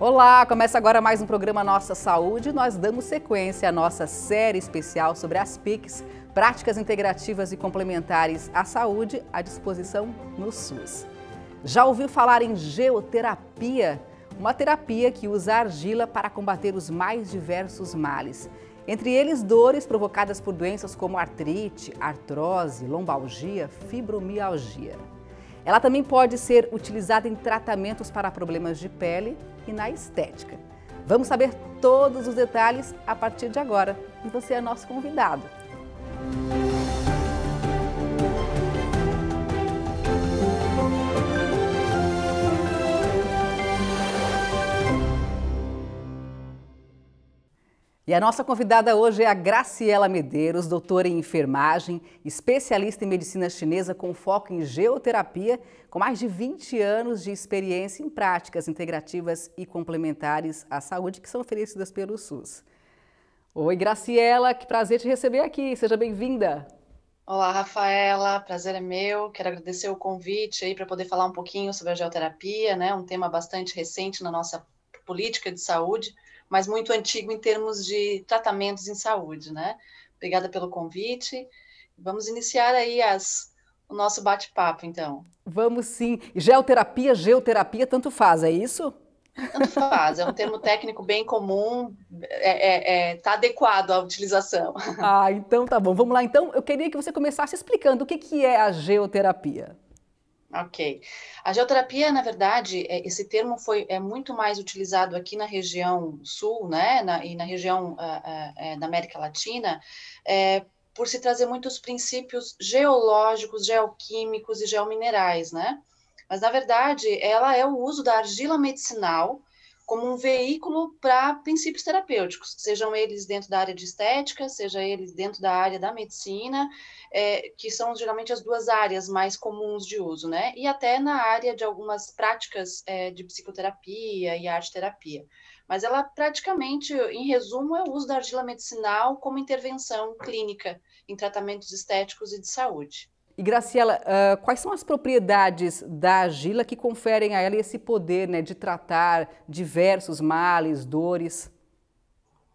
Olá, começa agora mais um programa Nossa Saúde. Nós damos sequência à nossa série especial sobre as PICs, práticas integrativas e complementares à saúde à disposição no SUS. Já ouviu falar em geoterapia? Uma terapia que usa argila para combater os mais diversos males. Entre eles, dores provocadas por doenças como artrite, artrose, lombalgia, fibromialgia. Ela também pode ser utilizada em tratamentos para problemas de pele e na estética. Vamos saber todos os detalhes a partir de agora. E você é nosso convidado. E a nossa convidada hoje é a Graciela Medeiros, doutora em enfermagem, especialista em medicina chinesa com foco em geoterapia, com mais de 20 anos de experiência em práticas integrativas e complementares à saúde que são oferecidas pelo SUS. Oi, Graciela, que prazer te receber aqui, seja bem-vinda. Olá, Rafaela, prazer é meu, quero agradecer o convite aí para poder falar um pouquinho sobre a geoterapia, né? Um tema bastante recente na nossa política de saúde, mas muito antigo em termos de tratamentos em saúde, né? Obrigada pelo convite. Vamos iniciar aí o nosso bate-papo, então. Vamos sim. Geoterapia, geoterapia, tanto faz, é isso? Tanto faz, é um termo técnico bem comum, tá adequado à utilização. Ah, então tá bom. Vamos lá, então. Eu queria que você começasse explicando o que é a geoterapia. Ok. A geoterapia, na verdade, esse termo é muito mais utilizado aqui na região sul, né, e na região da América Latina, por se trazer muitos princípios geológicos, geoquímicos e geominerais, né? Mas, na verdade, ela é o uso da argila medicinal como um veículo para princípios terapêuticos, sejam eles dentro da área de estética, seja eles dentro da área da medicina, que são geralmente as duas áreas mais comuns de uso, né? E até na área de algumas práticas de psicoterapia e arteterapia. Mas ela praticamente, em resumo, é o uso da argila medicinal como intervenção clínica em tratamentos estéticos e de saúde. E, Graciela, quais são as propriedades da argila que conferem a ela esse poder, né, de tratar diversos males, dores?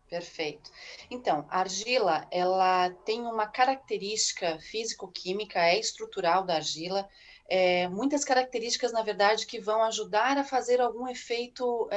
Perfeito. Então, a argila, ela tem uma característica físico-química, estrutural da argila, muitas características, na verdade, que vão ajudar a fazer algum efeito,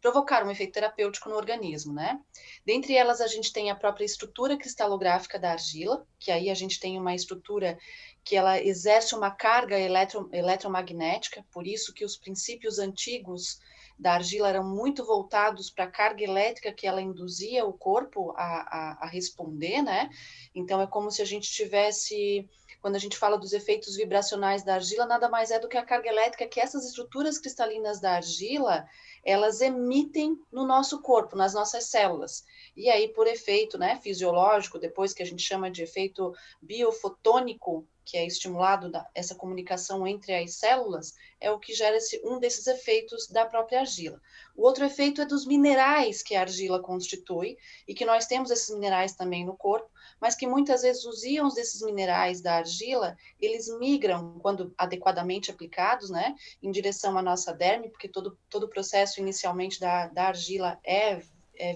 provocar um efeito terapêutico no organismo, né? Dentre elas, a gente tem a própria estrutura cristalográfica da argila, que aí a gente tem uma estrutura que ela exerce uma carga eletromagnética, por isso que os princípios antigos da argila eram muito voltados para a carga elétrica que ela induzia o corpo a responder, né? Então é como se a gente tivesse, quando a gente fala dos efeitos vibracionais da argila, nada mais é do que a carga elétrica que essas estruturas cristalinas da argila, elas emitem no nosso corpo, nas nossas células. E aí, por efeito, né, fisiológico, depois que a gente chama de efeito biofotônico, que é estimulado essa comunicação entre as células, é o que gera um desses efeitos da própria argila. O outro efeito é dos minerais que a argila constitui, e que nós temos esses minerais também no corpo, mas que muitas vezes os íons desses minerais da argila, eles migram, quando adequadamente aplicados, né, em direção à nossa derme, porque todo o processo inicialmente da argila é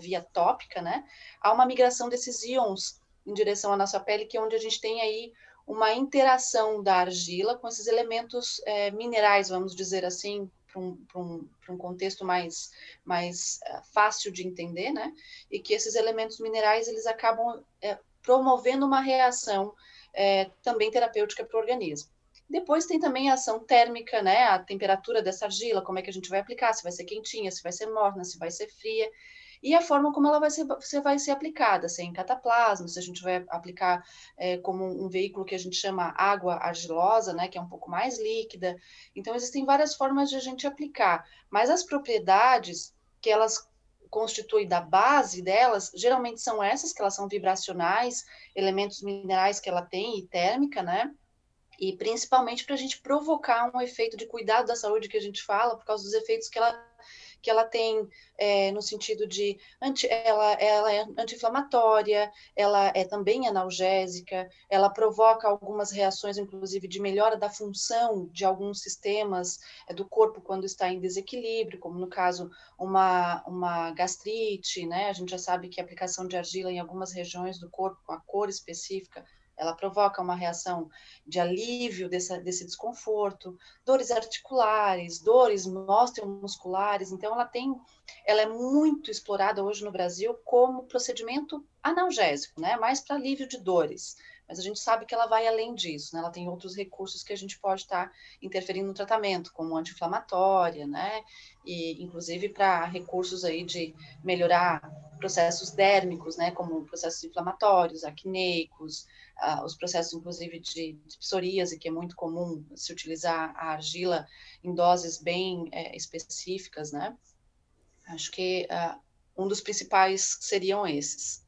via tópica, né, há uma migração desses íons em direção à nossa pele, que é onde a gente tem aí uma interação da argila com esses elementos minerais, vamos dizer assim, para um contexto mais fácil de entender, né? E que esses elementos minerais, eles acabam promovendo uma reação também terapêutica para o organismo. Depois tem também a ação térmica, né? A temperatura dessa argila, como é que a gente vai aplicar, se vai ser quentinha, se vai ser morna, se vai ser fria, e a forma como ela vai ser aplicada, se é em cataplasma, se a gente vai aplicar como um veículo que a gente chama água argilosa, né, que é um pouco mais líquida. Então, existem várias formas de a gente aplicar, mas as propriedades que elas constituem da base delas, geralmente são essas, que elas são vibracionais, elementos minerais que ela tem e térmica, né? E principalmente para a gente provocar um efeito de cuidado da saúde que a gente fala, por causa dos efeitos que ela que ela tem no sentido de, ela é anti-inflamatória, ela é também analgésica, ela provoca algumas reações, inclusive de melhora da função de alguns sistemas do corpo quando está em desequilíbrio, como no caso uma gastrite, né? A gente já sabe que a aplicação de argila em algumas regiões do corpo com a cor específica, ela provoca uma reação de alívio desse desconforto, dores articulares, dores osteomusculares. Então, ela é muito explorada hoje no Brasil como procedimento analgésico, né? Mais para alívio de dores. Mas a gente sabe que ela vai além disso, né? Ela tem outros recursos que a gente pode estar interferindo no tratamento, como anti-inflamatória, né? E, inclusive, para recursos aí de melhorar processos dérmicos, né? Como processos inflamatórios, acneicos, os processos, inclusive, de psoríase, que é muito comum se utilizar a argila em doses bem específicas, né? Acho que um dos principais seriam esses.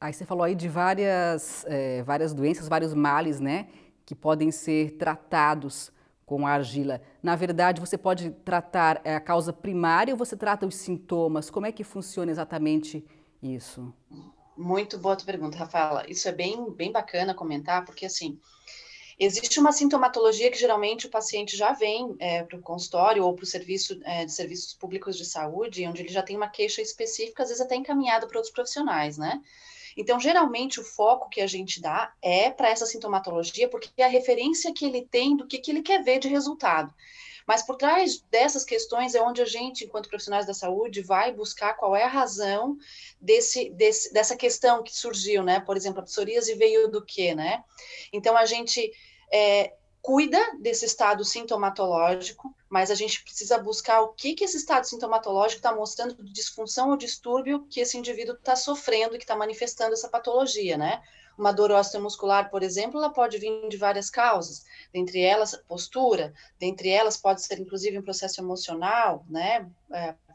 Aí você falou aí de várias doenças, vários males, né, que podem ser tratados com a argila. Na verdade, você pode tratar a causa primária ou você trata os sintomas? Como é que funciona exatamente isso? Muito boa tua pergunta, Rafaela. Isso é bem bacana comentar, porque assim, existe uma sintomatologia que geralmente o paciente já vem para o consultório ou para o serviço de serviços públicos de saúde, onde ele já tem uma queixa específica, às vezes até encaminhada para outros profissionais, né? Então, geralmente, o foco que a gente dá é para essa sintomatologia, porque é a referência que ele tem do que ele quer ver de resultado. Mas por trás dessas questões é onde a gente, enquanto profissionais da saúde, vai buscar qual é a razão dessa questão que surgiu, né? Por exemplo, a psoríase veio do quê, né? Então, a gente cuida desse estado sintomatológico, mas a gente precisa buscar o que esse estado sintomatológico está mostrando de disfunção ou distúrbio que esse indivíduo está sofrendo e que está manifestando essa patologia, né? Uma dor osteomuscular, por exemplo, ela pode vir de várias causas, dentre elas postura, dentre elas pode ser inclusive um processo emocional, né?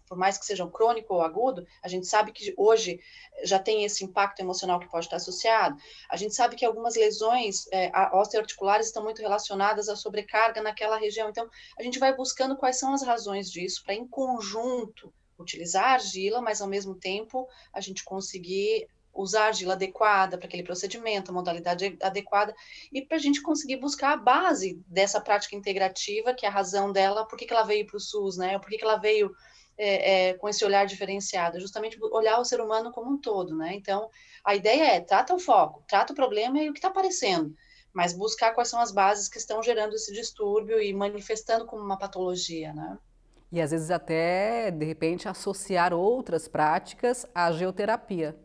Por mais que sejam crônico ou agudo, a gente sabe que hoje já tem esse impacto emocional que pode estar associado. A gente sabe que algumas lesões osteoarticulares estão muito relacionadas à sobrecarga naquela região. Então, a gente vai buscando quais são as razões disso para, em conjunto, utilizar a argila, mas, ao mesmo tempo, a gente conseguir usar a argila adequada para aquele procedimento, a modalidade adequada, e para a gente conseguir buscar a base dessa prática integrativa, que é a razão dela, por que ela veio para o SUS, né? Por que ela veio com esse olhar diferenciado, justamente olhar o ser humano como um todo, né? Então, a ideia é, trata o foco, trata o problema e o que está aparecendo, mas buscar quais são as bases que estão gerando esse distúrbio e manifestando como uma patologia, né? E às vezes até, de repente, associar outras práticas à geoterapia.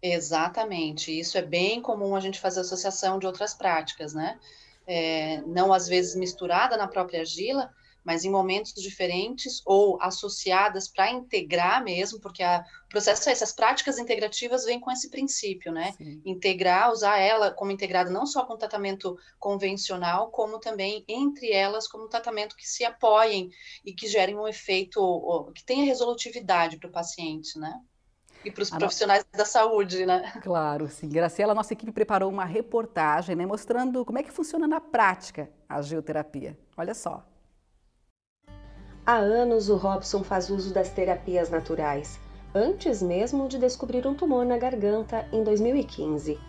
Exatamente, isso é bem comum a gente fazer associação de outras práticas, né? Não às vezes misturada na própria argila, mas em momentos diferentes ou associadas para integrar mesmo, porque o processo é esse, as práticas integrativas vêm com esse princípio, né? Sim. Integrar, usar ela como integrada não só com tratamento convencional, como também entre elas como tratamento que se apoiem e que gerem um efeito, que tenha resolutividade para o paciente, né? E para os profissionais da saúde, né? Claro, sim. Graciela, nossa equipe preparou uma reportagem, né, mostrando como é que funciona na prática a geoterapia. Olha só. Há anos o Robson faz uso das terapias naturais, antes mesmo de descobrir um tumor na garganta em 2015.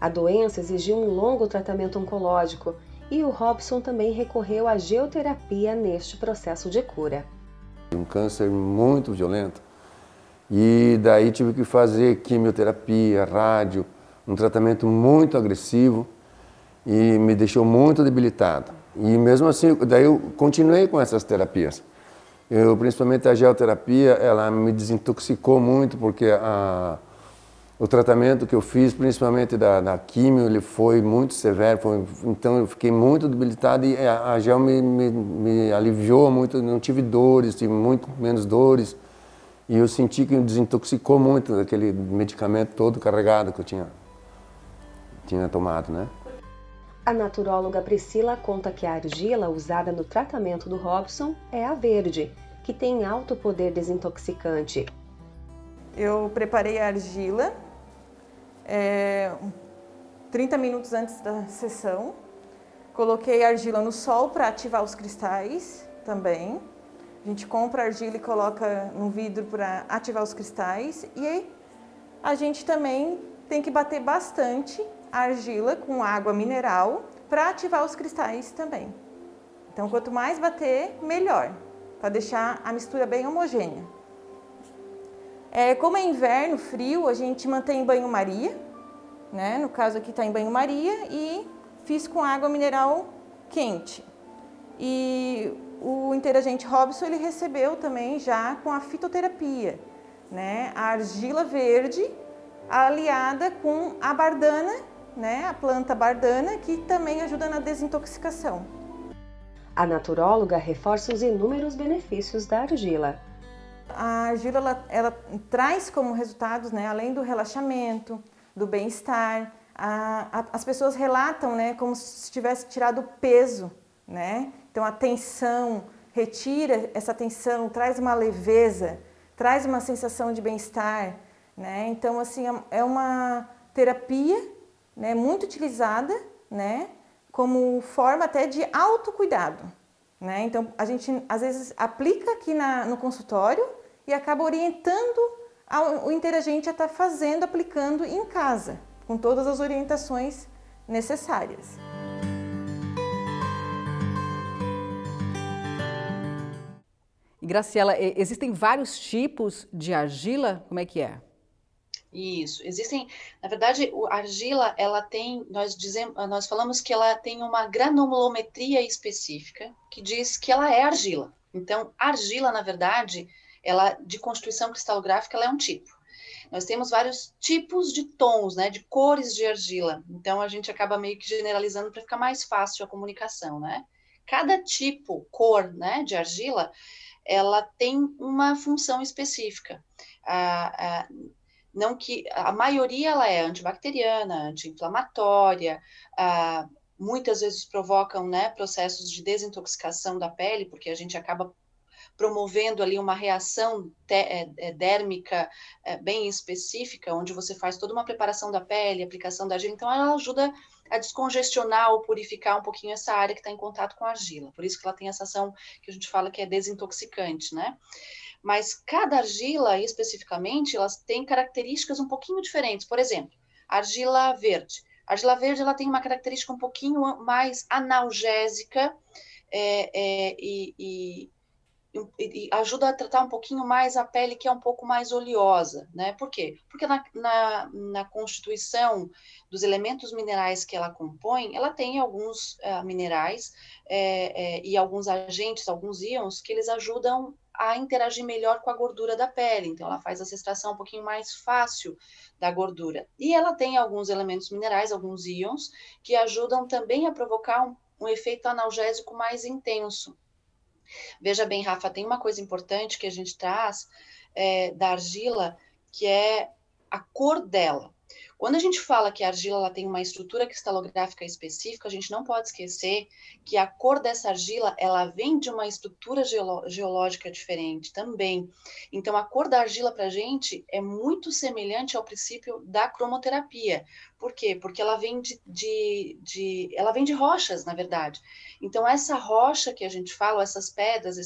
A doença exigiu um longo tratamento oncológico e o Robson também recorreu à geoterapia neste processo de cura. Um câncer muito violento e daí tive que fazer quimioterapia, rádio, um tratamento muito agressivo e me deixou muito debilitado. E mesmo assim, daí eu continuei com essas terapias. Principalmente a geoterapia, ela me desintoxicou muito, porque o tratamento que eu fiz, principalmente da quimio, ele foi muito severo, então eu fiquei muito debilitado e a geo me aliviou muito, não tive dores, tive muito menos dores, e eu senti que me desintoxicou muito daquele medicamento todo carregado que eu tinha tomado, né? A naturóloga Priscila conta que a argila usada no tratamento do Robson é a verde, que tem alto poder desintoxicante. Eu preparei a argila 30 minutos antes da sessão. Coloquei a argila no sol para ativar os cristais também. A gente compra argila e coloca no vidro para ativar os cristais. E aí a gente também tem que bater bastante a argila com água mineral para ativar os cristais também. Então quanto mais bater, melhor, para deixar a mistura bem homogênea. Como é inverno, frio, a gente mantém em banho-maria, né? No caso aqui está em banho-maria e fiz com água mineral quente. E o interagente Robson, ele recebeu também já com a fitoterapia, né? A argila verde aliada com a bardana, né? A planta bardana, que também ajuda na desintoxicação. A naturóloga reforça os inúmeros benefícios da argila. A argila ela traz como resultados, né? Além do relaxamento, do bem-estar, as pessoas relatam, né? Como se tivesse tirado peso, né? Então a tensão, retira essa tensão, traz uma leveza, traz uma sensação de bem-estar, né? Então assim, é uma terapia, né, muito utilizada, né, como forma até de autocuidado, né? Então a gente às vezes aplica aqui no consultório e acaba orientando o interagente a estar fazendo, aplicando em casa, com todas as orientações necessárias. E Graciela, existem vários tipos de argila? Como é que é? Isso, existem, na verdade, a argila, ela tem, nós falamos que ela tem uma granulometria específica que diz que ela é argila. Então, a argila, na verdade, ela de constituição cristalográfica, ela é um tipo. Nós temos vários tipos de tons, né, de cores de argila. Então, a gente acaba meio que generalizando para ficar mais fácil a comunicação, né? Cada tipo, cor, né, de argila, ela tem uma função específica. Não que a maioria ela é antibacteriana, anti-inflamatória, muitas vezes provocam, né, processos de desintoxicação da pele, porque a gente acaba promovendo ali uma reação dérmica bem específica, onde você faz toda uma preparação da pele, aplicação da argila, então ela ajuda a descongestionar ou purificar um pouquinho essa área que está em contato com a argila, por isso que ela tem essa ação que a gente fala que é desintoxicante, né? Mas cada argila, especificamente, elas têm características um pouquinho diferentes, por exemplo, argila verde. A argila verde ela tem uma característica um pouquinho mais analgésica e ajuda a tratar um pouquinho mais a pele que é um pouco mais oleosa, né? Por quê? Porque na constituição dos elementos minerais que ela compõe, ela tem alguns minerais e alguns agentes, alguns íons que eles ajudam a interagir melhor com a gordura da pele, então ela faz essa extração um pouquinho mais fácil da gordura. E ela tem alguns elementos minerais, alguns íons, que ajudam também a provocar um efeito analgésico mais intenso. Veja bem, Rafa, tem uma coisa importante que a gente traz da argila, que é a cor dela. Quando a gente fala que a argila ela tem uma estrutura cristalográfica específica, a gente não pode esquecer que a cor dessa argila ela vem de uma estrutura geológica diferente também. Então, a cor da argila para a gente é muito semelhante ao princípio da cromoterapia. Por quê? Porque ela vem ela vem de rochas, na verdade. Então, essa rocha que a gente fala, essas pedras,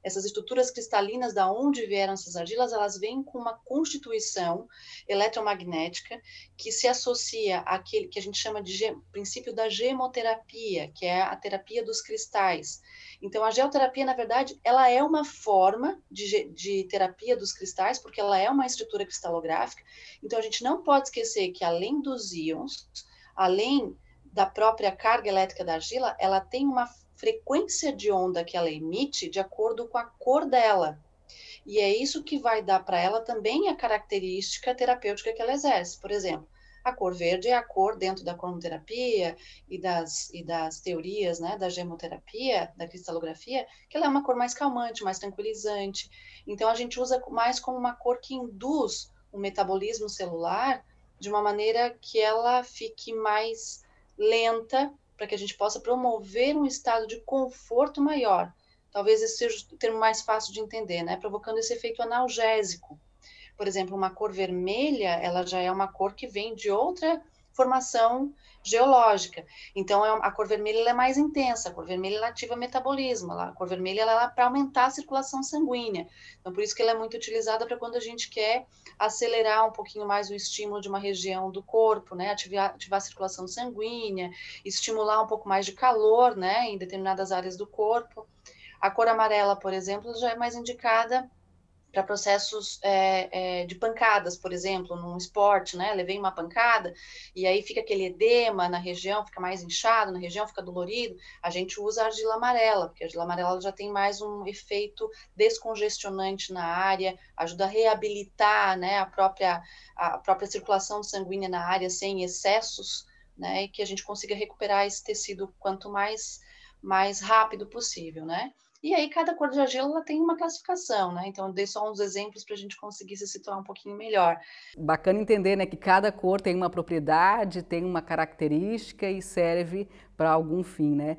essas estruturas cristalinas da onde vieram essas argilas, elas vêm com uma constituição eletromagnética que se associa àquele que a gente chama de princípio da gemoterapia, que é a terapia dos cristais. Então, a geoterapia, na verdade, ela é uma forma de terapia dos cristais, porque ela é uma estrutura cristalográfica. Então, a gente não pode esquecer que, além dos íons, além da própria carga elétrica da argila, ela tem uma frequência de onda que ela emite de acordo com a cor dela. E é isso que vai dar para ela também a característica terapêutica que ela exerce. Por exemplo, a cor verde é a cor dentro da cromoterapia e das teorias, né, da gemoterapia, da cristalografia, que ela é uma cor mais calmante, mais tranquilizante. Então, a gente usa mais como uma cor que induz o metabolismo celular de uma maneira que ela fique mais lenta, para que a gente possa promover um estado de conforto maior. Talvez esse seja o termo mais fácil de entender, né? Provocando esse efeito analgésico. Por exemplo, uma cor vermelha, ela já é uma cor que vem de outra formação geológica. Então, a cor vermelha ela é mais intensa, a cor vermelha ela ativa o metabolismo, a cor vermelha ela é para aumentar a circulação sanguínea. Então, por isso que ela é muito utilizada para quando a gente quer acelerar um pouquinho mais o estímulo de uma região do corpo, né? Ativar a circulação sanguínea, estimular um pouco mais de calor, né? Em determinadas áreas do corpo. A cor amarela, por exemplo, já é mais indicada para processos de pancadas, por exemplo, num esporte, né? Levei uma pancada e aí fica aquele edema na região, fica mais inchado na região, fica dolorido. A gente usa a argila amarela, porque a argila amarela já tem mais um efeito descongestionante na área, ajuda a reabilitar, né, a própria circulação sanguínea na área sem excessos, né? E que a gente consiga recuperar esse tecido quanto mais rápido possível, né? E aí, cada cor de argila ela tem uma classificação, né? Então, eu dei só uns exemplos para a gente conseguir se situar um pouquinho melhor. Bacana entender, né, que cada cor tem uma propriedade, tem uma característica e serve para algum fim, né?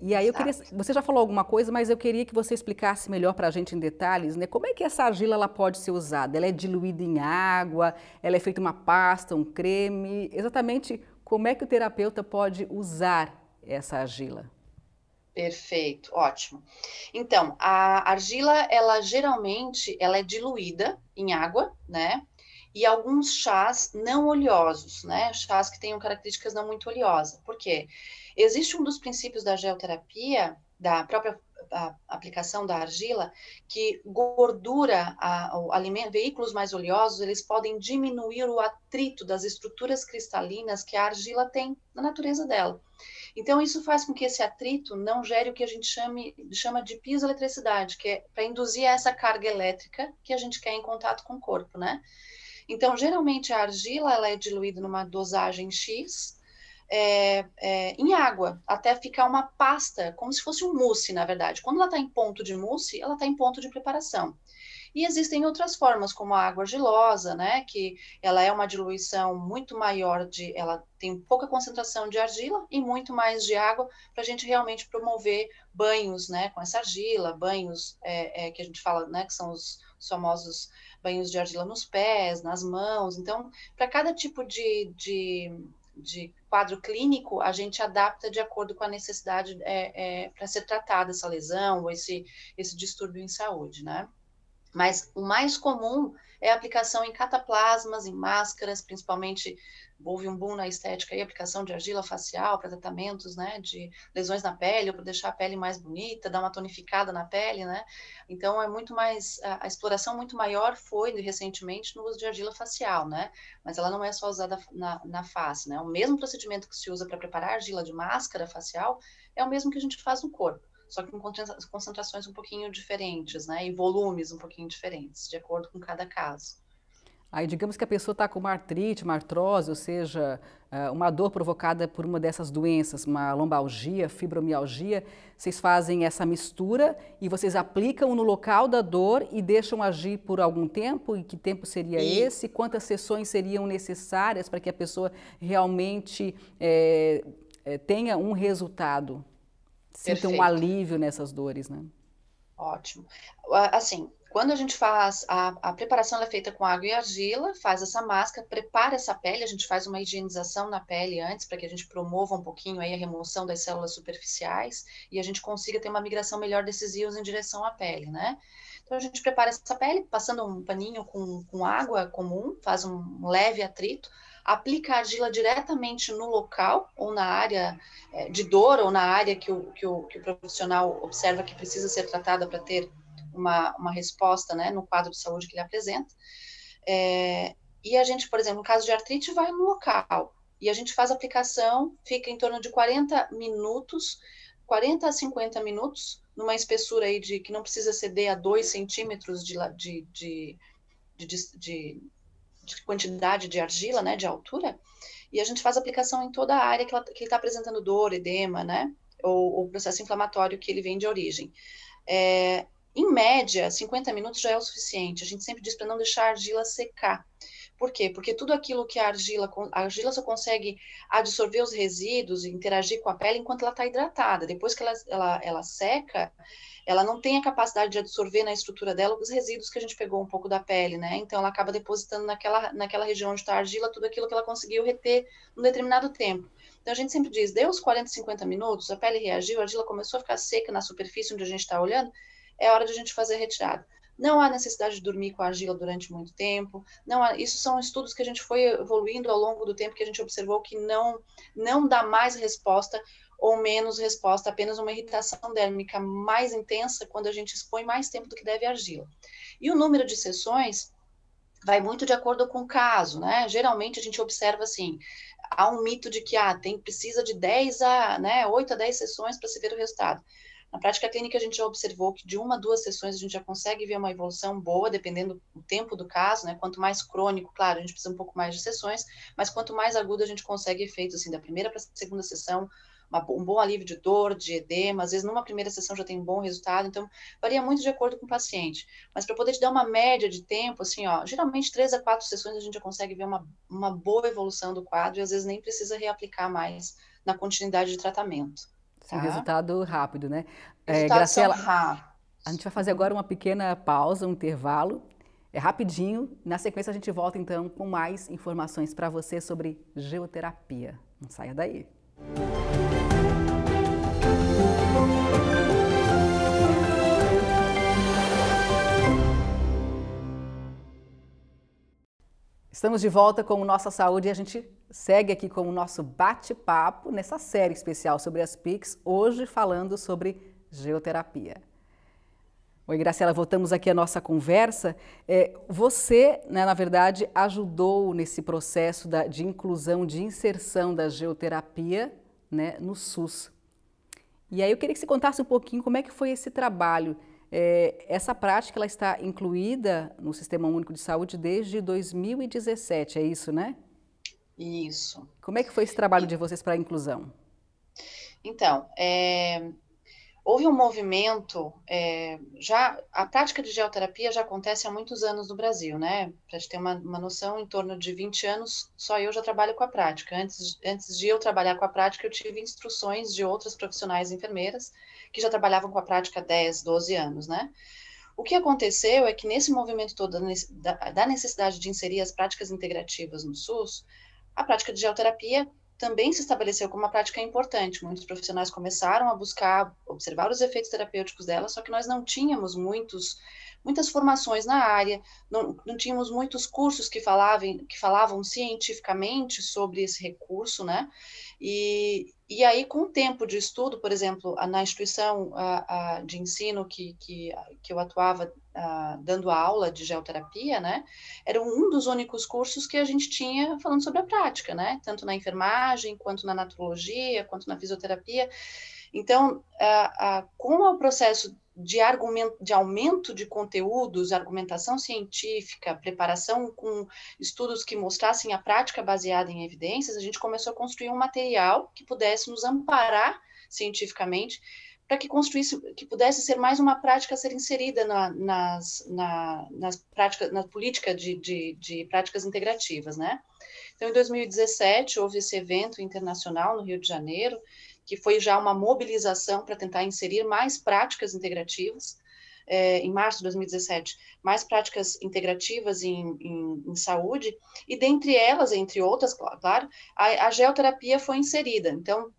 E aí, exato. Você já falou alguma coisa, mas eu queria que você explicasse melhor para a gente em detalhes, né? Como é que essa argila ela pode ser usada? Ela é diluída em água? Ela é feita uma pasta, um creme? Exatamente como é que o terapeuta pode usar essa argila? Perfeito, ótimo. Então, a argila, ela geralmente, ela é diluída em água, né? E alguns chás não oleosos, né? Chás que tenham características não muito oleosas. Por quê? Existe um dos princípios da geoterapia, da própria aplicação da argila, que gordura, veículos mais oleosos, eles podem diminuir o atrito das estruturas cristalinas que a argila tem na natureza dela. Então, isso faz com que esse atrito não gere o que a gente chama de piezoeletricidade, que é para induzir essa carga elétrica que a gente quer em contato com o corpo, né? Então, geralmente, a argila ela é diluída numa dosagem X em água, até ficar uma pasta, como se fosse um mousse, na verdade. Quando ela está em ponto de mousse, ela está em ponto de preparação. E existem outras formas, como a água argilosa, né, que ela é uma diluição muito maior, ela tem pouca concentração de argila e muito mais de água, para a gente realmente promover banhos, né, com essa argila, banhos que a gente fala, né, que são os famosos banhos de argila nos pés, nas mãos. Então, para cada tipo de quadro clínico, a gente adapta de acordo com a necessidade para ser tratada essa lesão ou esse distúrbio em saúde, né? Mas o mais comum é a aplicação em cataplasmas, em máscaras, principalmente houve um boom na estética e aplicação de argila facial para tratamentos, né, de lesões na pele, ou para deixar a pele mais bonita, dar uma tonificada na pele, né? Então é muito mais a exploração muito maior foi recentemente no uso de argila facial, né? Mas ela não é só usada na face, né? O mesmo procedimento que se usa para preparar argila de máscara facial é o mesmo que a gente faz no corpo, só que com concentrações um pouquinho diferentes, né? E volumes um pouquinho diferentes, de acordo com cada caso. Aí, digamos que a pessoa está com uma artrite, uma artrose, ou seja, uma dor provocada por uma dessas doenças, uma lombalgia, fibromialgia, vocês fazem essa mistura e vocês aplicam no local da dor e deixam agir por algum tempo? E que tempo seria esse? Quantas sessões seriam necessárias para que a pessoa realmente tenha um resultado? Sinta um alívio nessas dores, né? Ótimo. Assim, quando a gente faz, a preparação ela é feita com água e argila, faz essa máscara, prepara essa pele, a gente faz uma higienização na pele antes, para que a gente promova um pouquinho aí a remoção das células superficiais e a gente consiga ter uma migração melhor desses íons em direção à pele, né? Então, a gente prepara essa pele, passando um paninho com água comum, faz um leve atrito, aplica a argila diretamente no local ou na área de dor ou na área que o profissional observa que precisa ser tratada para ter uma resposta, né, no quadro de saúde que ele apresenta. E a gente, por exemplo, no caso de artrite, vai no local e a gente faz a aplicação, fica em torno de 40 a 50 minutos, numa espessura aí que não precisa exceder a 2 centímetros de quantidade de argila, né, de altura, e a gente faz aplicação em toda a área que ele está apresentando dor, edema, né, ou processo inflamatório que ele vem de origem. Em média, 50 minutos já é o suficiente, a gente sempre diz para não deixar a argila secar, Por quê? Porque tudo aquilo que a argila só consegue absorver os resíduos e interagir com a pele enquanto ela está hidratada. Depois que ela seca, ela não tem a capacidade de absorver na estrutura dela os resíduos que a gente pegou um pouco da pele, né? Então, ela acaba depositando naquela região onde está a argila tudo aquilo que ela conseguiu reter num determinado tempo. Então, a gente sempre diz, deu os 40, 50 minutos, a pele reagiu, a argila começou a ficar seca na superfície onde a gente está olhando, é hora de a gente fazer a retirada. Não há necessidade de dormir com a argila durante muito tempo. Não há, isso são estudos que a gente foi evoluindo ao longo do tempo, que a gente observou que não dá mais resposta ou menos resposta, apenas uma irritação dérmica mais intensa quando a gente expõe mais tempo do que deve a argila. E o número de sessões vai muito de acordo com o caso, né? Geralmente a gente observa assim, há um mito de que precisa de 8 a 10 sessões para se ver o resultado. Na prática clínica, a gente já observou que de 1 a 2 sessões a gente já consegue ver uma evolução boa, dependendo do tempo do caso, né? Quanto mais crônico, claro, a gente precisa um pouco mais de sessões, mas quanto mais agudo a gente consegue efeitos, assim, da primeira para a segunda sessão, um bom alívio de dor, de edema, às vezes numa primeira sessão já tem um bom resultado, então varia muito de acordo com o paciente. Mas para poder te dar uma média de tempo, assim, ó, geralmente 3 a 4 sessões a gente já consegue ver uma boa evolução do quadro e às vezes nem precisa reaplicar mais na continuidade de tratamento. Sim, resultado rápido, né? Graciela, a gente vai fazer agora uma pequena pausa, um intervalo, rapidinho. Na sequência a gente volta então com mais informações para você sobre geoterapia. Não saia daí. Estamos de volta com o Nossa Saúde e a gente segue aqui com o nosso bate-papo nessa série especial sobre as PICs, hoje falando sobre geoterapia. Oi, Graciela, voltamos aqui à nossa conversa. Você, né, na verdade, ajudou nesse processo de inclusão, de inserção da geoterapia, né, no SUS. E aí eu queria que você contasse um pouquinho como é que foi esse trabalho. Essa prática ela está incluída no Sistema Único de Saúde desde 2017, é isso, né? Isso. Como é que foi esse trabalho de vocês para a inclusão? Então, houve um movimento, a prática de geoterapia já acontece há muitos anos no Brasil, né? Para a gente ter uma noção, em torno de 20 anos, só eu já trabalho com a prática. Antes de eu trabalhar com a prática, eu tive instruções de outras profissionais enfermeiras que já trabalhavam com a prática há 10, 12 anos, né? O que aconteceu é que nesse movimento todo da necessidade de inserir as práticas integrativas no SUS, a prática de geoterapia também se estabeleceu como uma prática importante. Muitos profissionais começaram a buscar, observar os efeitos terapêuticos dela, só que nós não tínhamos muitas formações na área, não tínhamos muitos cursos que falavam cientificamente sobre esse recurso, né? E aí, com o tempo de estudo, por exemplo, na instituição de ensino que eu atuava dando aula de geoterapia, né, era um dos únicos cursos que a gente tinha falando sobre a prática, né, tanto na enfermagem, quanto na naturologia, quanto na fisioterapia. Então, com o processo de aumento de conteúdos, argumentação científica, preparação com estudos que mostrassem a prática baseada em evidências, a gente começou a construir um material que pudesse nos amparar cientificamente, para que pudesse ser mais uma prática a ser inserida na política de práticas integrativas, né? Então, em 2017, houve esse evento internacional no Rio de Janeiro, que foi já uma mobilização para tentar inserir mais práticas integrativas, em março de 2017, mais práticas integrativas em saúde, e dentre elas, entre outras, claro, a geoterapia foi inserida. Então,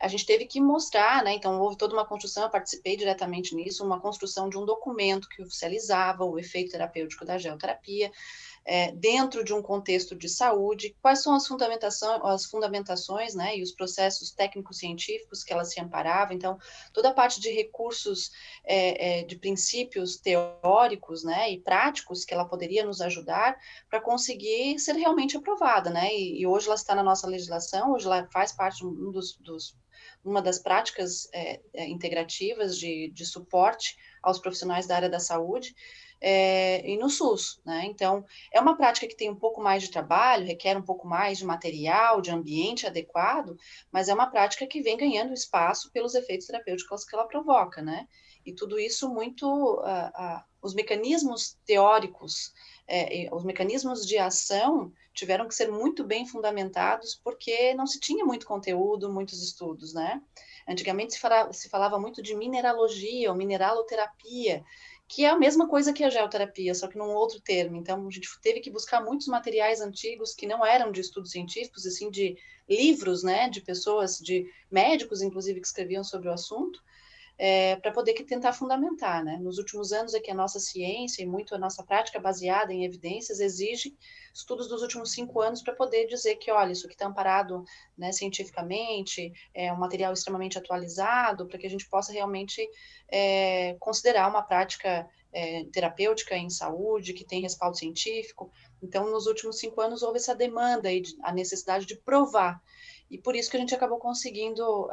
a gente teve que mostrar, né, então houve toda uma construção, eu participei diretamente nisso, uma construção de um documento que oficializava o efeito terapêutico da geoterapia, dentro de um contexto de saúde, quais são as fundamentações, né, e os processos técnicos científicos que ela se amparava. Então, toda a parte de recursos, de princípios teóricos, né, e práticos que ela poderia nos ajudar para conseguir ser realmente aprovada, né, e hoje ela está na nossa legislação, hoje ela faz parte de uma das práticas integrativas de suporte aos profissionais da área da saúde, e no SUS, né? Então, é uma prática que tem um pouco mais de trabalho, requer um pouco mais de material, de ambiente adequado, mas é uma prática que vem ganhando espaço pelos efeitos terapêuticos que ela provoca, né? E tudo isso muito, os mecanismos teóricos, os mecanismos de ação tiveram que ser muito bem fundamentados porque não se tinha muito conteúdo, muitos estudos, né? Antigamente se falava muito de mineralogia ou mineraloterapia, que é a mesma coisa que a geoterapia, só que num outro termo. Então, a gente teve que buscar muitos materiais antigos que não eram de estudos científicos, assim, de livros, né, de pessoas, de médicos, inclusive, que escreviam sobre o assunto, para poder tentar fundamentar, né. Nos últimos anos é que a nossa ciência e muito a nossa prática baseada em evidências exige estudos dos últimos 5 anos para poder dizer que, olha, isso aqui está amparado, né, cientificamente, é um material extremamente atualizado, para que a gente possa realmente considerar uma prática terapêutica em saúde, que tem respaldo científico. Então, nos últimos 5 anos houve essa demanda e a necessidade de provar, e por isso que a gente acabou conseguindo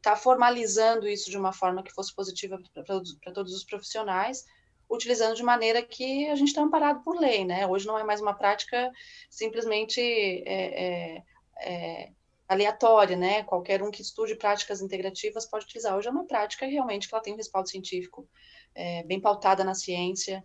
tá formalizando isso de uma forma que fosse positiva para todos os profissionais, utilizando de maneira que a gente está amparado por lei, né? Hoje não é mais uma prática simplesmente aleatória, né? Qualquer um que estude práticas integrativas pode utilizar. Hoje é uma prática realmente que ela tem um respaldo científico, bem pautada na ciência,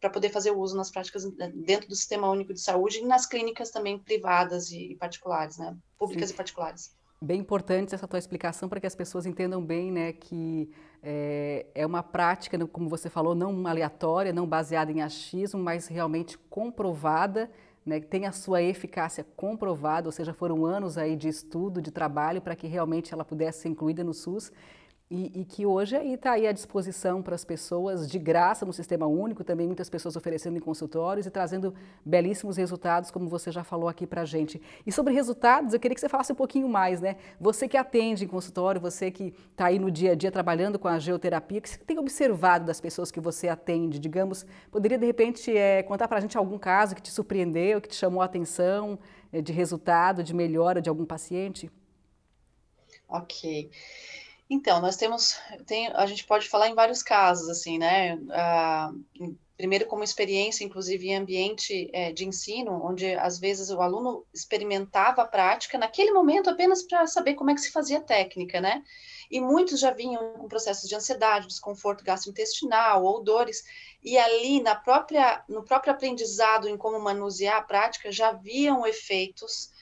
para poder fazer o uso nas práticas dentro do Sistema Único de Saúde e nas clínicas também privadas e particulares, né? Públicas. Sim. E particulares. Bem importante essa tua explicação para que as pessoas entendam bem, né, que é uma prática, como você falou, não aleatória, não baseada em achismo, mas realmente comprovada, né, que tem a sua eficácia comprovada, ou seja, foram anos aí de estudo, de trabalho, para que realmente ela pudesse ser incluída no SUS e que hoje está aí à disposição para as pessoas, de graça, no Sistema Único, também muitas pessoas oferecendo em consultórios e trazendo belíssimos resultados, como você já falou aqui para a gente. E sobre resultados, eu queria que você falasse um pouquinho mais, né? Você que atende em consultório, você que está aí no dia a dia trabalhando com a geoterapia, o que você tem observado das pessoas que você atende, digamos, poderia de repente contar para a gente algum caso que te surpreendeu, que te chamou a atenção, de resultado, de melhora de algum paciente? Ok. Então, nós a gente pode falar em vários casos, assim, né, primeiro como experiência, inclusive em ambiente de ensino, onde às vezes o aluno experimentava a prática naquele momento apenas para saber como é que se fazia a técnica, né, e muitos já vinham com processos de ansiedade, desconforto gastrointestinal ou dores, e ali no próprio aprendizado em como manusear a prática já haviam efeitos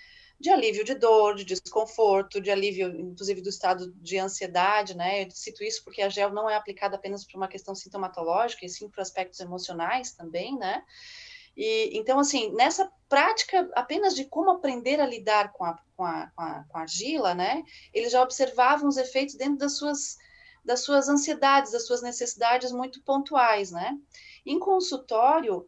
de alívio de dor, de desconforto, de alívio, inclusive, do estado de ansiedade, né? Eu cito isso porque a gel não é aplicada apenas para uma questão sintomatológica, e sim para aspectos emocionais também, né? E, então, assim, nessa prática apenas de como aprender a lidar com a argila, né? Eles já observavam os efeitos dentro das suas ansiedades, das suas necessidades muito pontuais, né? Em consultório,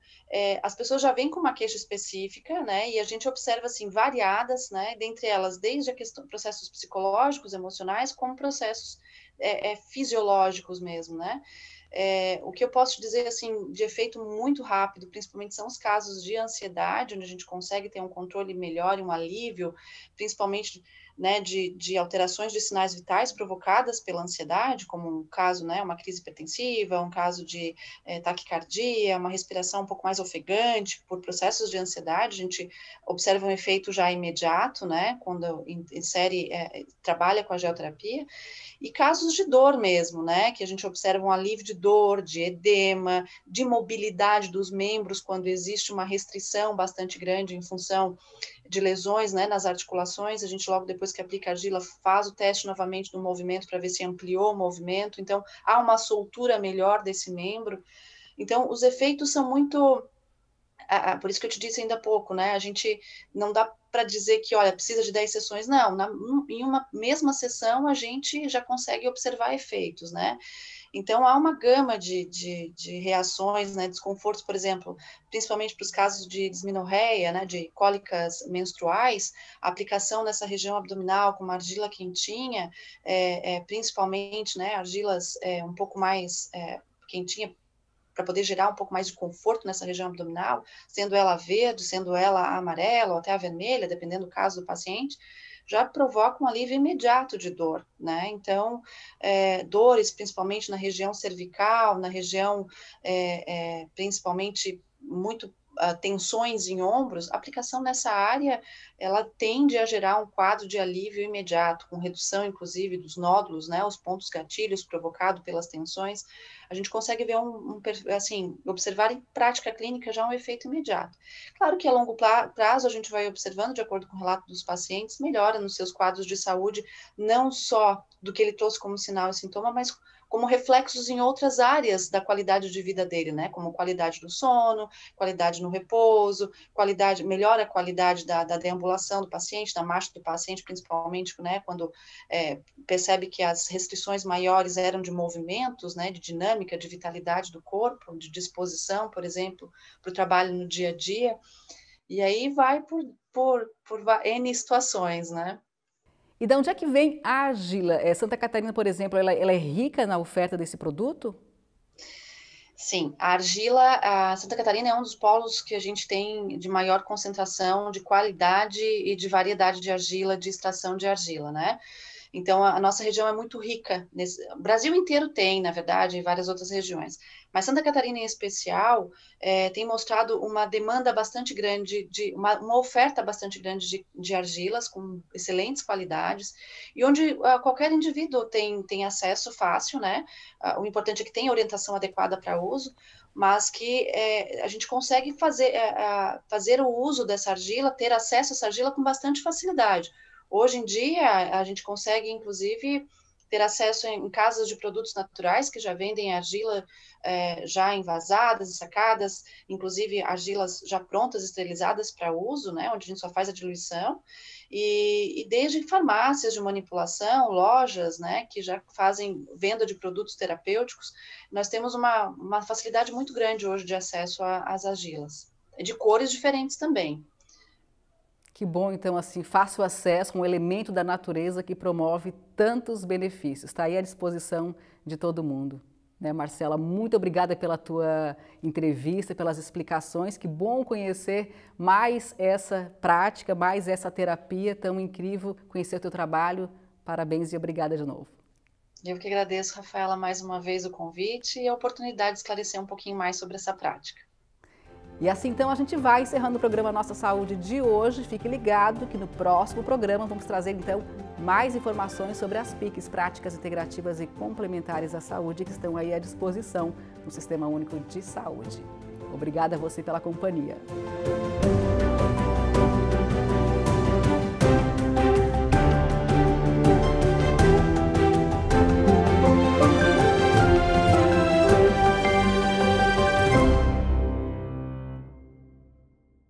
as pessoas já vêm com uma queixa específica, né, e a gente observa, assim, variadas, né, dentre elas, desde a questão, processos psicológicos, emocionais, como processos fisiológicos mesmo, né. O que eu posso dizer, assim, de efeito muito rápido, principalmente são os casos de ansiedade, onde a gente consegue ter um controle melhor e um alívio, principalmente, né, de alterações de sinais vitais provocadas pela ansiedade, como um caso, né, uma crise hipertensiva, um caso de taquicardia, uma respiração um pouco mais ofegante, por processos de ansiedade, a gente observa um efeito já imediato, né, quando insere, trabalha com a geoterapia, e casos de dor mesmo, né, que a gente observa um alívio de dor, de edema, de mobilidade dos membros, quando existe uma restrição bastante grande em função de lesões, né, nas articulações, a gente logo depois que aplica a argila faz o teste novamente do movimento para ver se ampliou o movimento, então há uma soltura melhor desse membro, então os efeitos são muito, por isso que eu te disse ainda há pouco, né, a gente não dá para dizer que, olha, precisa de 10 sessões, não, em uma mesma sessão a gente já consegue observar efeitos, né, então há uma gama de reações, né, desconfortos, por exemplo, principalmente para os casos de dismenorreia, né, de cólicas menstruais, a aplicação nessa região abdominal com uma argila quentinha, principalmente, né, argilas um pouco mais quentinha, para poder gerar um pouco mais de conforto nessa região abdominal, sendo ela verde, sendo ela amarela ou até a vermelha, dependendo do caso do paciente, já provoca um alívio imediato de dor, né? Então, dores principalmente na região cervical, na região principalmente muito tensões em ombros, a aplicação nessa área, ela tende a gerar um quadro de alívio imediato, com redução, inclusive, dos nódulos, né, os pontos gatilhos provocados pelas tensões. A gente consegue ver observar em prática clínica já um efeito imediato. Claro que a longo prazo a gente vai observando, de acordo com o relato dos pacientes, melhora nos seus quadros de saúde, não só do que ele trouxe como sinal e sintoma, mas como reflexos em outras áreas da qualidade de vida dele, né? Como qualidade do sono, qualidade no repouso, melhora a qualidade da deambulação do paciente, da marcha do paciente, principalmente, né? Quando percebe que as restrições maiores eram de movimentos, né? De dinâmica, de vitalidade do corpo, de disposição, por exemplo, para o trabalho no dia a dia. E aí vai por N situações, né? E de onde é que vem a argila? Santa Catarina, por exemplo, ela é rica na oferta desse produto? Sim, a argila, a Santa Catarina é um dos polos que a gente tem de maior concentração, de qualidade e de variedade de argila, de extração de argila, né? Então, a nossa região é muito rica. O Brasil inteiro tem, na verdade, e várias outras regiões. Mas Santa Catarina, em especial, tem mostrado uma demanda bastante grande, uma oferta bastante grande de argilas, com excelentes qualidades, e onde qualquer indivíduo tem acesso fácil, né? O importante é que tenha orientação adequada para uso, mas que a gente consegue fazer o uso dessa argila, ter acesso a essa argila com bastante facilidade. Hoje em dia, a gente consegue, inclusive, ter acesso em casas de produtos naturais que já vendem argila já envasadas e sacadas, inclusive argilas já prontas, esterilizadas para uso, né, onde a gente só faz a diluição, e desde farmácias de manipulação, lojas, né, que já fazem venda de produtos terapêuticos, nós temos uma facilidade muito grande hoje de acesso às argilas, de cores diferentes também. Que bom, então, assim, fácil acesso, um elemento da natureza que promove tantos benefícios. Está aí à disposição de todo mundo. Né, Marcela, muito obrigada pela tua entrevista, pelas explicações. Que bom conhecer mais essa prática, mais essa terapia tão incrível, conhecer o teu trabalho. Parabéns e obrigada de novo. Eu que agradeço, Rafaela, mais uma vez o convite e a oportunidade de esclarecer um pouquinho mais sobre essa prática. E assim, então, a gente vai encerrando o programa Nossa Saúde de hoje. Fique ligado que no próximo programa vamos trazer, então, mais informações sobre as PICs, práticas integrativas e complementares à saúde, que estão aí à disposição no Sistema Único de Saúde. Obrigada a você pela companhia.